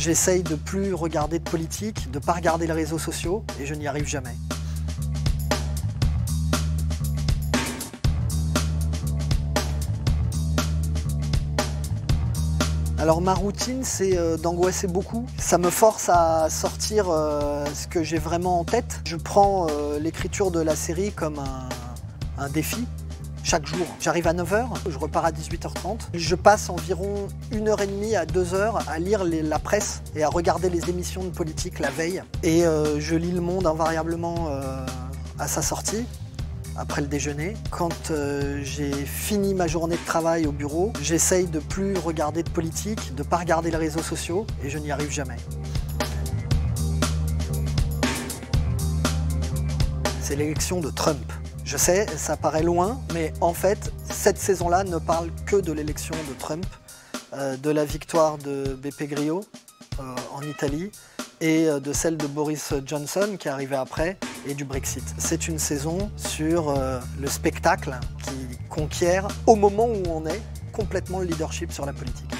J'essaye de plus regarder de politique, de ne pas regarder les réseaux sociaux, et je n'y arrive jamais. Alors ma routine, c'est d'angoisser beaucoup. Ça me force à sortir ce que j'ai vraiment en tête. Je prends l'écriture de la série comme un défi. Chaque jour, j'arrive à 9h, je repars à 18h30. Je passe environ 1h30 à 2h à lire la presse et à regarder les émissions de politique la veille. Et je lis Le Monde invariablement à sa sortie, après le déjeuner. Quand j'ai fini ma journée de travail au bureau, j'essaye de plus regarder de politique, de ne pas regarder les réseaux sociaux, et je n'y arrive jamais. C'est l'élection de Trump. Je sais, ça paraît loin, mais en fait, cette saison-là ne parle que de l'élection de Trump, de la victoire de Beppe Griot en Italie, et de celle de Boris Johnson qui est arrivée après, et du Brexit. C'est une saison sur le spectacle qui conquiert, au moment où on est, complètement le leadership sur la politique.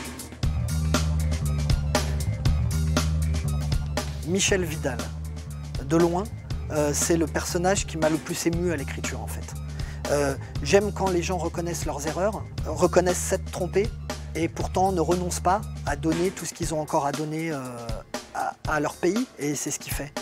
Michel Vidal, de loin, c'est le personnage qui m'a le plus ému à l'écriture en fait. J'aime quand les gens reconnaissent leurs erreurs, reconnaissent s'être trompés, et pourtant ne renoncent pas à donner tout ce qu'ils ont encore à donner à leur pays, et c'est ce qu'il fait.